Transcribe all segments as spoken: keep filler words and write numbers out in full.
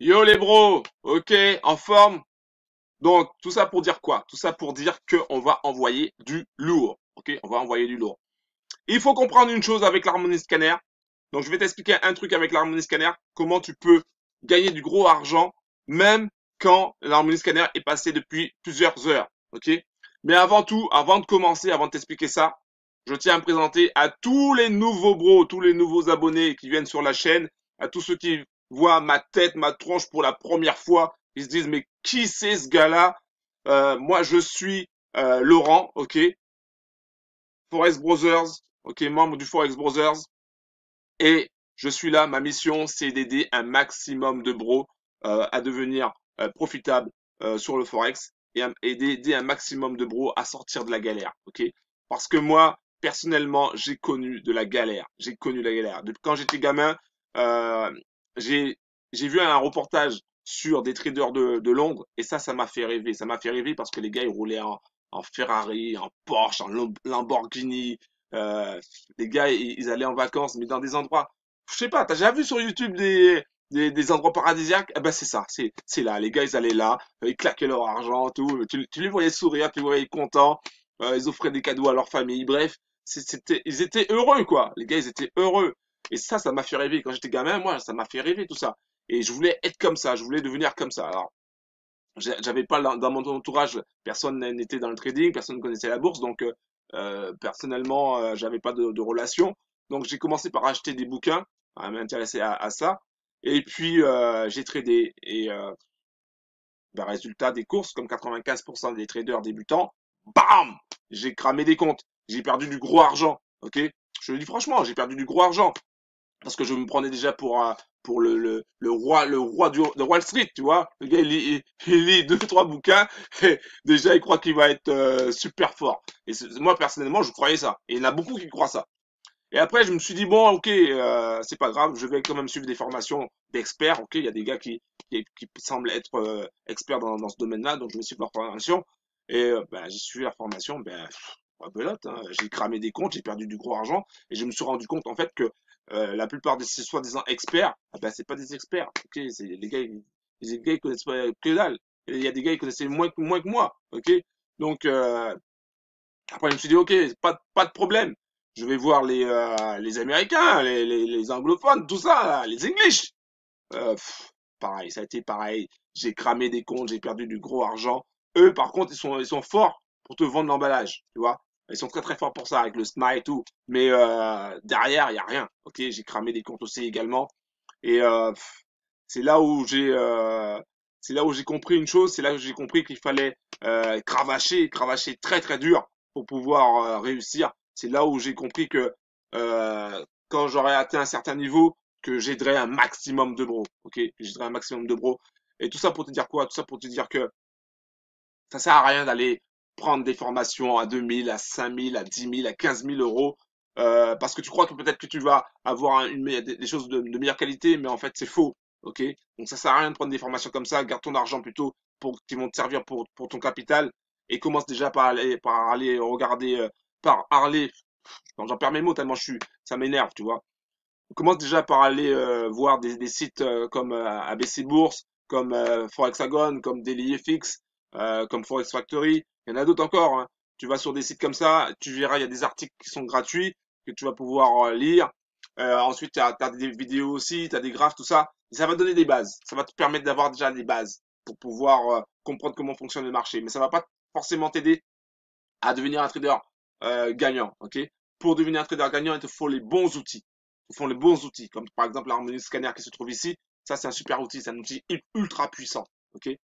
Yo les bros, ok, en forme. Donc tout ça pour dire quoi? Tout ça pour dire qu'on va envoyer du lourd, ok? On va envoyer du lourd. Il faut comprendre une chose avec l'Harmonic Scanner. Donc je vais t'expliquer un truc avec l'Harmonic Scanner, comment tu peux gagner du gros argent même quand l'Harmonic Scanner est passé depuis plusieurs heures, ok? Mais avant tout, avant de commencer, avant de t'expliquer ça, je tiens à me présenter à tous les nouveaux bros, tous les nouveaux abonnés qui viennent sur la chaîne, à tous ceux qui voient ma tête, ma tronche pour la première fois. Ils se disent, mais qui c'est ce gars-là? euh, Moi, je suis euh, Laurent, ok, Forex Brothers, ok, membre du Forex Brothers. Et je suis là, ma mission, c'est d'aider un maximum de bros euh, à devenir euh, profitable euh, sur le Forex et, et d'aider un maximum de bros à sortir de la galère, ok. Parce que moi, personnellement, j'ai connu de la galère. J'ai connu la galère. Depuis quand j'étais gamin, euh, J'ai vu un reportage sur des traders de, de Londres et ça, ça m'a fait rêver. Ça m'a fait rêver parce que les gars, ils roulaient en, en Ferrari, en Porsche, en Lamborghini. Euh, les gars, ils, ils allaient en vacances, mais dans des endroits… Je sais pas, t'as déjà vu sur YouTube des, des, des endroits paradisiaques? Eh ben, c'est ça, c'est là. Les gars, ils allaient là, ils claquaient leur argent, tout. Tu, tu les voyais sourire, tu les voyais contents. Euh, ils offraient des cadeaux à leur famille. Bref, c'était, ils étaient heureux, quoi. Les gars, ils étaient heureux. Et ça, ça m'a fait rêver. Quand j'étais gamin, moi, ça m'a fait rêver tout ça. Et je voulais être comme ça, je voulais devenir comme ça. Alors, j'avais pas dans mon entourage, personne n'était dans le trading, personne ne connaissait la bourse. Donc, euh, personnellement, euh, j'avais pas de, de relation. Donc, j'ai commencé par acheter des bouquins, à m'intéresser à, à ça. Et puis, euh, j'ai tradé. Et euh, ben, résultat des courses, comme quatre-vingt-quinze pour cent des traders débutants, bam, j'ai cramé des comptes. J'ai perdu du gros argent, ok? Je le dis franchement, j'ai perdu du gros argent. Parce que je me prenais déjà pour euh, pour le, le le roi le roi du, de Wall Street, tu vois. Le gars, il lit, il, il lit deux trois bouquins et déjà il croit qu'il va être euh, super fort. Et moi personnellement, je croyais ça. Et il y en a beaucoup qui croient ça. Et après, je me suis dit bon, ok, euh, c'est pas grave, je vais quand même suivre des formations d'experts. Ok, il y a des gars qui qui, qui semblent être euh, experts dans dans ce domaine-là, donc je vais suivre leur formation. Et euh, ben, j'ai suivi leur formation. Ben pff, belote, hein. J'ai cramé des comptes, j'ai perdu du gros argent et je me suis rendu compte en fait que Euh, la plupart des soi-disant experts, ah ben, c'est pas des experts, ok, c'est les gars, ils, les gars ils connaissent pas que dalle. Il y a des gars qui connaissaient moins que moins que moi, ok. Donc euh, après je me suis dit ok, pas pas de problème, je vais voir les euh, les Américains, les, les les anglophones, tout ça, là, les English. Euh, pff, pareil, ça a été pareil. J'ai cramé des comptes, j'ai perdu du gros argent. Eux par contre ils sont ils sont forts pour te vendre l'emballage, tu vois. Ils sont très très forts pour ça, avec le S N A et tout. Mais euh, derrière, il n'y a rien. Ok, j'ai cramé des comptes aussi également. Et euh, c'est là où j'ai euh, c'est là où j'ai compris une chose. C'est là où j'ai compris qu'il fallait euh, cravacher, cravacher très très dur pour pouvoir euh, réussir. C'est là où j'ai compris que euh, quand j'aurai atteint un certain niveau, que j'aiderai un maximum de bros. Ok, j'aiderai un maximum de bros. Et tout ça pour te dire quoi? Tout ça pour te dire que ça sert à rien d'aller prendre des formations à deux mille, à cinq mille, à dix mille, à quinze mille euros, euh, parce que tu crois que peut-être que tu vas avoir une, une, des choses de, de meilleure qualité, mais en fait, c'est faux, ok? Donc, ça sert à rien de prendre des formations comme ça, garde ton argent plutôt pour qui vont te servir pour, pour ton capital et commence déjà par aller, par aller regarder, euh, par aller, j'en perds mes mots tellement je suis, ça m'énerve, tu vois. On commence déjà par aller euh, voir des, des sites euh, comme euh, A B C Bourse, comme euh, Forexagon, comme DailyFX, euh, comme Forex Factory. Il y en a d'autres encore, hein. Tu vas sur des sites comme ça, tu verras, il y a des articles qui sont gratuits, que tu vas pouvoir lire. Euh, ensuite, tu as, t'as des vidéos aussi, tu as des graphes, tout ça. Et ça va donner des bases. Ça va te permettre d'avoir déjà des bases pour pouvoir euh, comprendre comment fonctionne le marché. Mais ça va pas forcément t'aider à devenir un trader euh, gagnant. Ok? Pour devenir un trader gagnant, il te faut les bons outils. Ils te font les bons outils, comme par exemple l'Harmonic Scanner qui se trouve ici. Ça, c'est un super outil, c'est un outil ultra puissant. Ok?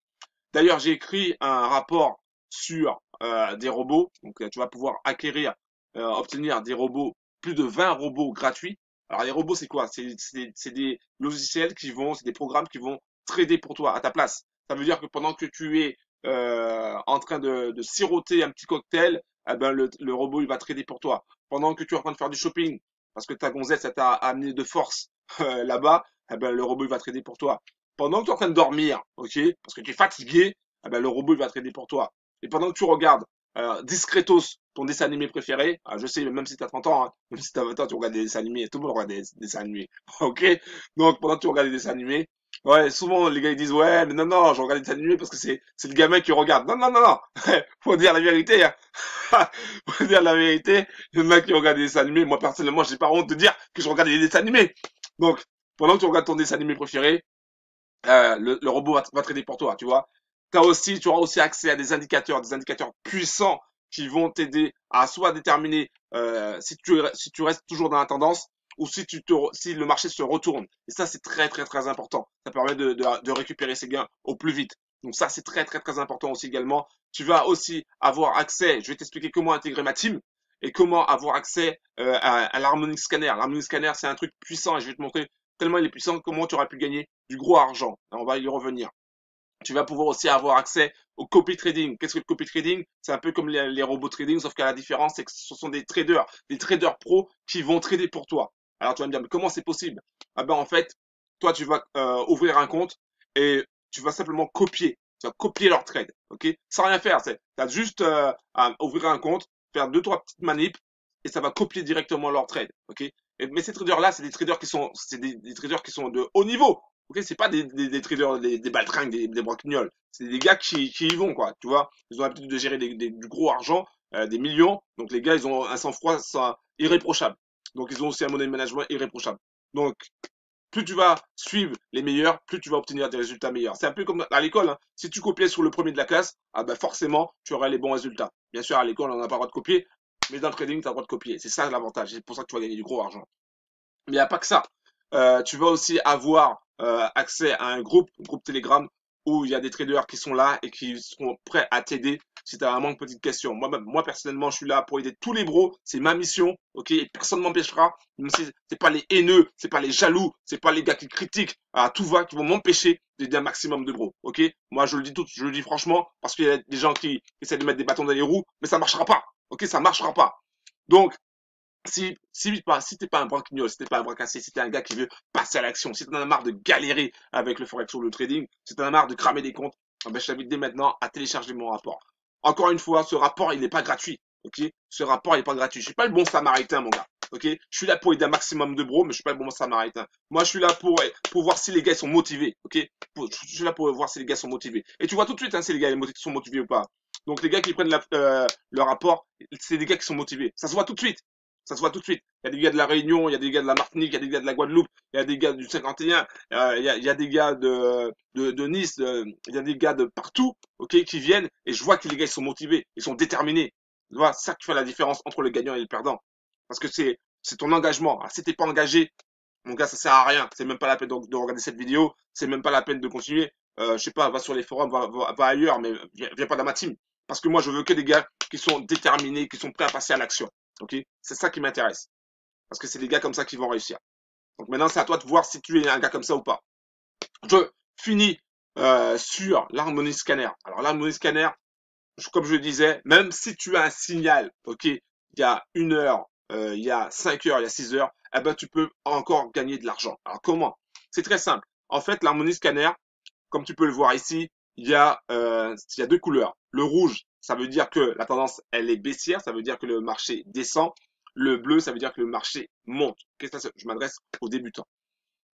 D'ailleurs, j'ai écrit un rapport sur euh, des robots, donc euh, tu vas pouvoir acquérir, euh, obtenir des robots, plus de vingt robots gratuits. Alors les robots c'est quoi? C'est des logiciels qui vont, c'est des programmes qui vont trader pour toi à ta place. Ça veut dire que pendant que tu es euh, en train de, de siroter un petit cocktail, eh ben le, le robot il va trader pour toi. Pendant que tu es en train de faire du shopping, parce que ta gonzesse ça t'a amené de force euh, là-bas, eh ben le robot il va trader pour toi. Pendant que tu es en train de dormir, ok, parce que tu es fatigué, eh ben le robot il va trader pour toi. Et pendant que tu regardes euh, Discretos, ton dessin animé préféré, ah, je sais, même si tu as trente ans, hein, même si tu as vingt ans, tu regardes des dessins animés, tout le monde regarde des, des dessins animés, ok. Donc pendant que tu regardes des dessins animés, ouais, souvent les gars ils disent ouais mais non non, je regarde des dessins animés parce que c'est c'est le gamin qui regarde. Non non non non, faut dire la vérité. Hein. Faut dire la vérité. Il y en a qui regardent des dessins animés. Moi personnellement, j'ai pas honte de dire que je regarde des dessins animés. Donc pendant que tu regardes ton dessin animé préféré, euh, le, le robot va, va trader pour toi, tu vois. T'as aussi, tu auras aussi accès à des indicateurs, des indicateurs puissants qui vont t'aider à soit déterminer euh, si tu si tu restes toujours dans la tendance, ou si, tu te, si le marché se retourne. Et ça, c'est très, très, très important. Ça permet de, de, de récupérer ses gains au plus vite. Donc ça, c'est très, très, très important aussi également. Tu vas aussi avoir accès, je vais t'expliquer comment intégrer ma team et comment avoir accès euh, à, à l'Harmonic Scanner. L'Harmonic Scanner, c'est un truc puissant et je vais te montrer tellement il est puissant comment tu auras pu gagner du gros argent. Alors, on va y revenir. Tu vas pouvoir aussi avoir accès au copy trading. Qu'est-ce que le copy trading? C'est un peu comme les, les robots trading, sauf qu'à la différence, c'est que ce sont des traders, des traders pros qui vont trader pour toi. Alors, tu vas me dire, mais comment c'est possible? Ah ben, en fait, toi, tu vas euh, ouvrir un compte et tu vas simplement copier. Tu vas copier leur trade, ok? Sans rien faire. Tu as juste euh, à ouvrir un compte, faire deux, trois petites manips et ça va copier directement leur trade, ok? Et, mais ces traders-là, c'est des traders qui sont, c'est des, des traders qui sont de haut niveau, ok? C'est pas des, des, des traders, des, des baltringues, des, des broquignoles. C'est des gars qui, qui y vont, quoi, tu vois? Ils ont l'habitude de gérer des, des, du gros argent, euh, des millions. Donc, les gars, ils ont un sang-froid irréprochable. Donc, ils ont aussi un money management irréprochable. Donc, plus tu vas suivre les meilleurs, plus tu vas obtenir des résultats meilleurs. C'est un peu comme à l'école. Hein. Si tu copiais sur le premier de la classe, ah ben forcément, tu auras les bons résultats. Bien sûr, à l'école, on n'a pas le droit de copier. Mais dans le trading, tu as le droit de copier. C'est ça l'avantage. C'est pour ça que tu vas gagner du gros argent. Mais il n'y a pas que ça. Euh, tu vas aussi avoir euh, accès à un groupe, un groupe Telegram, où il y a des traders qui sont là et qui seront prêts à t'aider si tu as vraiment une petite question. Moi, moi, personnellement, je suis là pour aider tous les bros. C'est ma mission, ok? Et personne ne m'empêchera. Même si c'est pas les haineux, c'est pas les jaloux, c'est pas les gars qui critiquent à tout va, qui vont m'empêcher d'aider un maximum de bros, ok? Moi, je le dis tout, je le dis franchement, parce qu'il y a des gens qui essaient de mettre des bâtons dans les roues, mais ça marchera pas, ok? Ça marchera pas. Donc, Si, si, si t'es pas un branquignol, si t'es pas un brancassé, si t'es un gars qui veut passer à l'action, si t'en as marre de galérer avec le forex ou le trading, si t'en as marre de cramer des comptes, ben je t'invite dès maintenant à télécharger mon rapport. Encore une fois, ce rapport, il n'est pas gratuit, ok? Ce rapport, il n'est pas gratuit. Je suis pas le bon samaritain, mon gars, ok? Je suis là pour aider un maximum de bros, mais je suis pas le bon samaritain. Moi, je suis là pour, pour voir si les gars sont motivés, ok? Je suis là pour voir si les gars sont motivés. Et tu vois tout de suite, hein, si les gars sont motivés ou pas. Donc, les gars qui prennent la, euh, le rapport, c'est des gars qui sont motivés. Ça se voit tout de suite. Ça se voit tout de suite. Il y a des gars de la Réunion, il y a des gars de la Martinique, il y a des gars de la Guadeloupe, il y a des gars du cinquante et un, euh, il, y a, il y a des gars de, de, de Nice, de, il y a des gars de partout, ok, qui viennent et je vois que les gars ils sont motivés, ils sont déterminés. Tu vois, ça qui fait la différence entre le gagnant et le perdant. Parce que c'est c'est ton engagement. Alors, si t'es pas engagé, mon gars, ça sert à rien. C'est même pas la peine de, de regarder cette vidéo, c'est même pas la peine de continuer. Euh, je sais pas, va sur les forums, va, va, va ailleurs, mais viens, viens pas dans ma team. Parce que moi, je veux que des gars qui sont déterminés, qui sont prêts à passer à l'action. Ok, c'est ça qui m'intéresse. Parce que c'est les gars comme ça qui vont réussir. Donc maintenant, c'est à toi de voir si tu es un gars comme ça ou pas. Je finis euh, sur l'Harmonic Scanner. Alors l'Harmonic Scanner, comme je le disais, même si tu as un signal, ok, il y a une heure, euh, il y a cinq heures, il y a six heures, eh ben tu peux encore gagner de l'argent. Alors comment? C'est très simple. En fait, l'Harmonic Scanner, comme tu peux le voir ici, il y a, euh, il y a deux couleurs. Le rouge, ça veut dire que la tendance, elle est baissière. Ça veut dire que le marché descend. Le bleu, ça veut dire que le marché monte. Qu'est-ce que ça, je m'adresse aux débutants.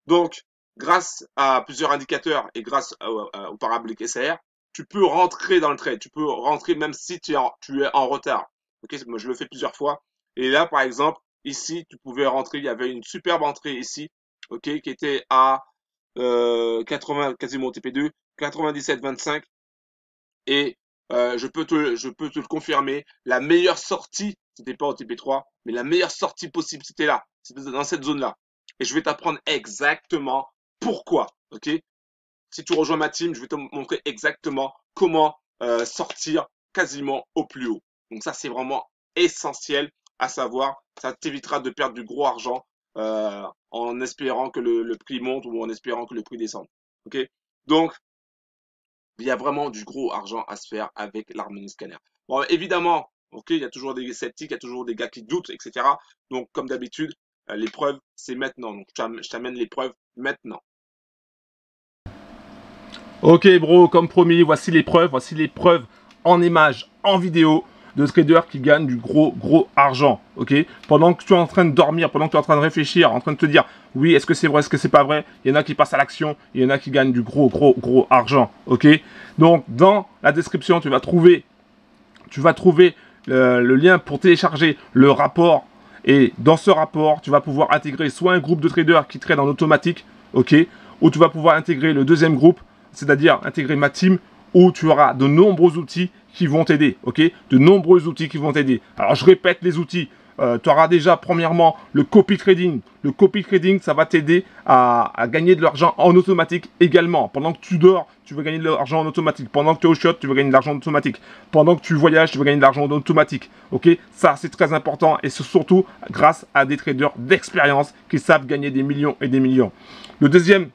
Donc, grâce à plusieurs indicateurs et grâce au, au parabolique S R, tu peux rentrer dans le trade. Tu peux rentrer même si tu es en, tu es en retard. Okay, moi, je le fais plusieurs fois. Et là, par exemple, ici, tu pouvais rentrer. Il y avait une superbe entrée ici, okay, qui était à euh, quatre-vingts, quasiment au T P deux, quatre-vingt-dix-sept vingt-cinq et Euh, je peux te, je peux te le confirmer. La meilleure sortie, c'était pas au T P trois, mais la meilleure sortie possible, c'était là. C'était dans cette zone-là. Et je vais t'apprendre exactement pourquoi. Ok? Si tu rejoins ma team, je vais te montrer exactement comment euh, sortir quasiment au plus haut. Donc ça, c'est vraiment essentiel à savoir. Ça t'évitera de perdre du gros argent euh, en espérant que le, le prix monte ou en espérant que le prix descende. Ok? Donc Il y a vraiment du gros argent à se faire avec l'Harmonic Scanner. Bon, évidemment, ok, il y a toujours des sceptiques, il y a toujours des gars qui doutent, et cetera. Donc, comme d'habitude, les preuves, c'est maintenant. Donc, je t'amène les preuves maintenant. Ok, bro, comme promis, voici les preuves. Voici les preuves en images, en vidéo, de traders qui gagnent du gros, gros argent. Ok, pendant que tu es en train de dormir, pendant que tu es en train de réfléchir, en train de te dire, oui, est-ce que c'est vrai, est-ce que c'est pas vrai, il y en a qui passent à l'action, il y en a qui gagnent du gros, gros, gros argent. Ok, donc, dans la description, tu vas trouver... Tu vas trouver le, le lien pour télécharger le rapport. Et dans ce rapport, tu vas pouvoir intégrer soit un groupe de traders qui trade en automatique, ok, ou tu vas pouvoir intégrer le deuxième groupe, c'est-à-dire intégrer ma team, où tu auras de nombreux outils qui vont t'aider, ok, de nombreux outils qui vont t'aider. Alors, je répète les outils. Euh, tu auras déjà, premièrement, le copy trading. Le copy trading, ça va t'aider à, à gagner de l'argent en automatique également. Pendant que tu dors, tu vas gagner de l'argent en automatique. Pendant que tu es au shot, tu vas gagner de l'argent en automatique. Pendant que tu voyages, tu vas gagner de l'argent en automatique. Ok, ça, c'est très important et c'est surtout grâce à des traders d'expérience qui savent gagner des millions et des millions. Le deuxième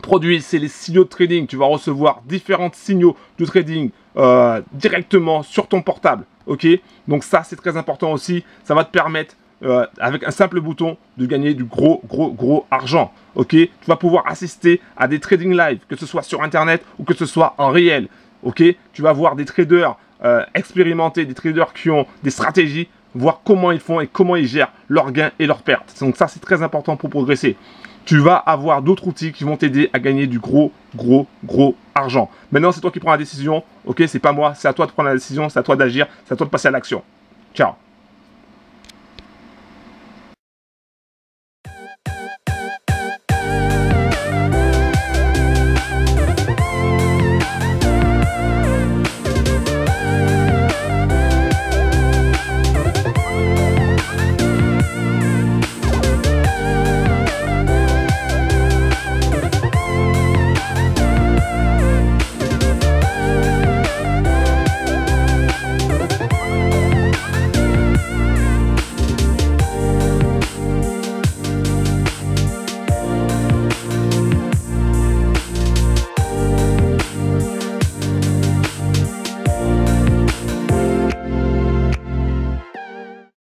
produit, c'est les signaux de trading. Tu vas recevoir différents signaux de trading euh, directement sur ton portable. Ok, donc ça, c'est très important aussi. Ça va te permettre, euh, avec un simple bouton, de gagner du gros, gros, gros argent. Ok, tu vas pouvoir assister à des trading live, que ce soit sur Internet ou que ce soit en réel. Ok, tu vas voir des traders euh, expérimentés, des traders qui ont des stratégies, voir comment ils font et comment ils gèrent leurs gains et leurs pertes. Donc ça, c'est très important pour progresser. Tu vas avoir d'autres outils qui vont t'aider à gagner du gros, gros, gros argent. Maintenant, c'est toi qui prends la décision. Ok, c'est pas moi. C'est à toi de prendre la décision. C'est à toi d'agir. C'est à toi de passer à l'action. Ciao.